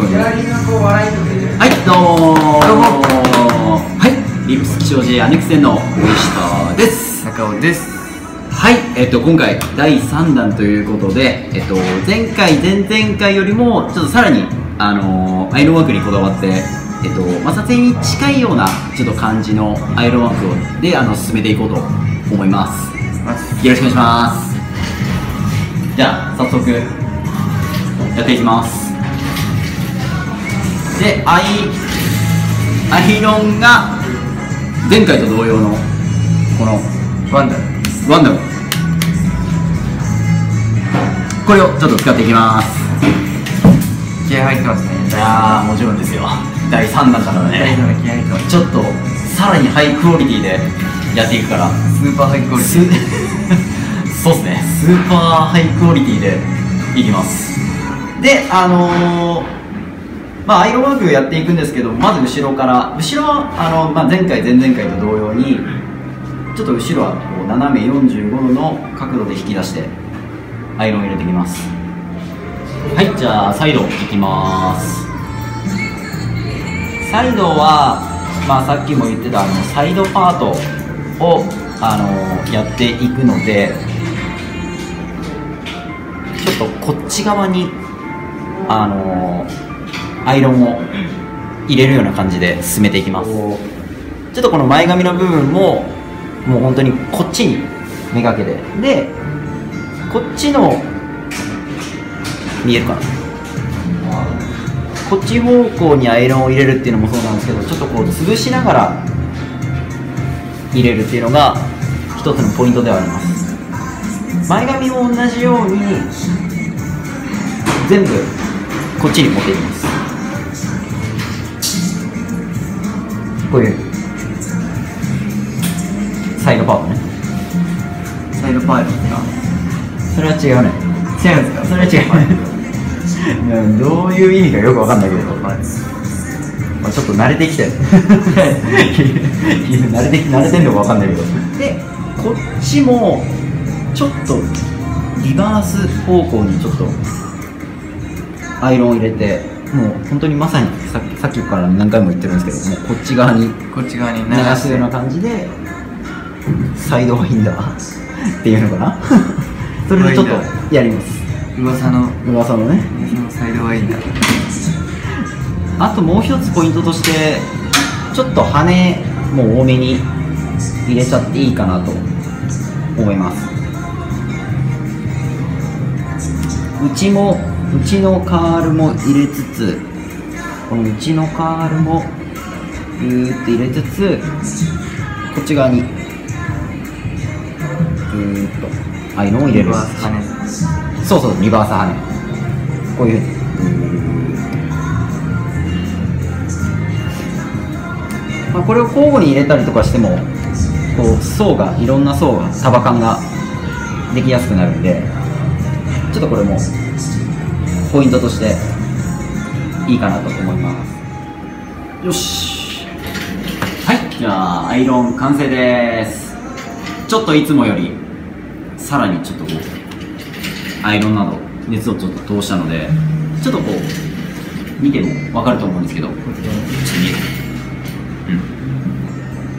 はい、どうも。はい、リップス気象寺アネクセンの上下です。高尾です。はい、今回第3弾ということで、前々回よりもちょっとさらにアイロンワークにこだわって、摩擦に近いようなちょっと感じのアイロンワークを進めていこうと思います。よろしくお願いします。じゃあ早速やっていきます。で、アイロンが前回と同様のこのワンダムこれをちょっと使っていきます。気合入ってますね。いやー、もちろんですよ。第3弾だからね。気合入ってます。ちょっとさらにハイクオリティでやっていくから、スーパーハイクオリティそうですね、スーパーハイクオリティでいきます。で、まあ、アイロンワークやっていくんですけど、まず後ろから、前々回と同様にちょっと後ろはこう斜め45度の角度で引き出してアイロンを入れていきます。はい、じゃあサイドいきます。サイドは、まあ、さっきも言ってたサイドパートを、やっていくので、ちょっとこっち側にアイロンを入れるような感じで進めていきます。ちょっとこの前髪の部分ももう本当にこっちにめがけて、でこっちの見えるかな、こっち方向にアイロンを入れるっていうのもそうなんですけど、ちょっとこう潰しながら入れるっていうのが一つのポイントではあります。前髪も同じように全部こっちに持っていきます。こういうサイドパートね。サイドパートですか？それは違うね。違うんですか？それは違う。いや、どういう意味かよくわかんないけど、まあ、ちょっと慣れてきたよ慣れてんのかわかんないけど。で、こっちもちょっとリバース方向にちょっとアイロンを入れて。もう本当にまさにさっきから何回も言ってるんですけど、もうこっち側に流すような感じでサイドワインダーっていうのかなそれでちょっとやります。噂のね、サイドワインダーあともう一つポイントとして、ちょっと羽もう多めに入れちゃっていいかなと思います。うちのカールも入れつつ、このうちのカールもギューって入れつつ、こっち側にギューッとアイロンを入れる。そうそう、リバース羽根、こういうふうに、まあ、これを交互に入れたりとかしてもこう層が、いろんな層が、束感ができやすくなるんで、ちょっとこれもポイントとしていいかなと思います。よし、はい、じゃあアイロン完成です。ちょっといつもよりさらにちょっとこうアイロンなど熱をちょっと通したので、ちょっとこう見ても分かると思うんですけど、ちょっと見える、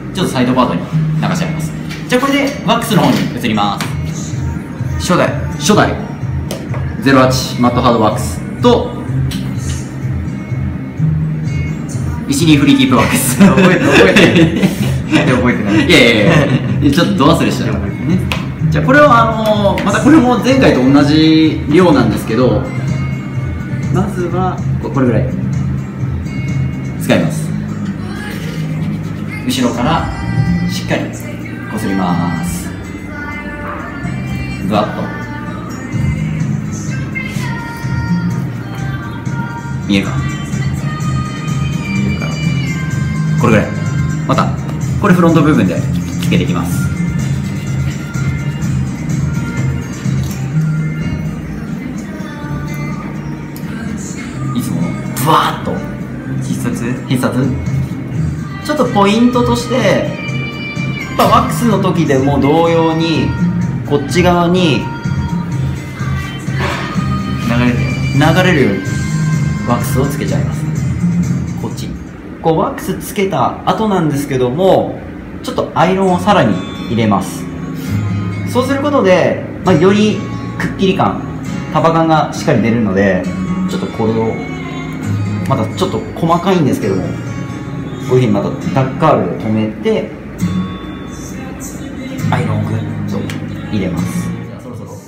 うん、ちょっとサイドパートに流しちゃいます。じゃあこれでワックスの方に移ります。初代08マットハードワックスと12フリーキープワックス覚えてないいやいやいや、ちょっとど忘れしちゃうね。じゃあこれをまたこれも前回と同じ量なんですけど、まずはこれぐらい使います。後ろからしっかりこすります。ぐわっと見えるかな、これぐらい。またこれフロント部分でつけていきます。いつものブワーッと必殺。ちょっとポイントとして、ワックスの時でも同様にこっち側に流れるようにワックスをつけちゃいます。こっちこうワックスつけた後なんですけども、ちょっとアイロンをさらに入れます。そうすることで、よりくっきり感、束感がしっかり出るので、ちょっとこれをまたちょっと細かいんですけども、こういうふうにまたダッカールで留めてアイロンをグッと入れます。じゃあそろそろワッ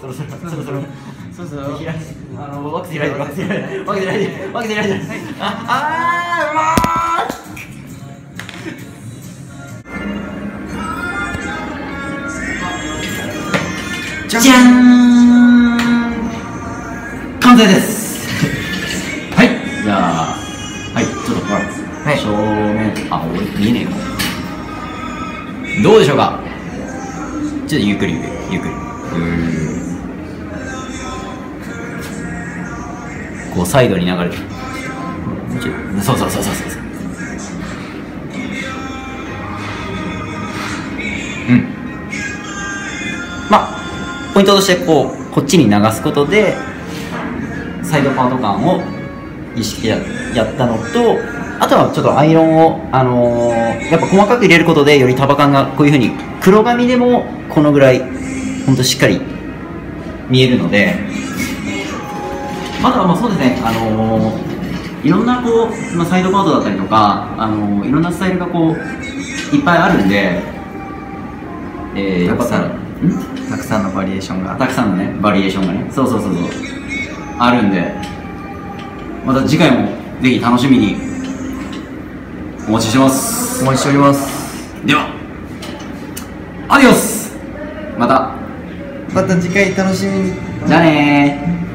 クス開いてああうわーじゃーん、完成です。はいじゃあはいちょっとはい正面、あ俺見えねえか、どうでしょうか。ちょっとゆっくりこうサイドに流れてる。そう。うん。ポイントとしてこっちに流すことでサイドパート感を意識やったのと、あとはちょっとアイロンをやっぱ細かく入れることでより束感がこういうふうに黒髪でもこのぐらい本当しっかり見えるので。あとはそうですね、いろんなサイドパートだったりとか、いろんなスタイルがいっぱいあるんで、たくさんのバリエーションがね、そうあるんで、また次回もぜひ楽しみにお待ちしてます。お待ちしております。ではアディオス。また次回楽しみに。じゃあねー。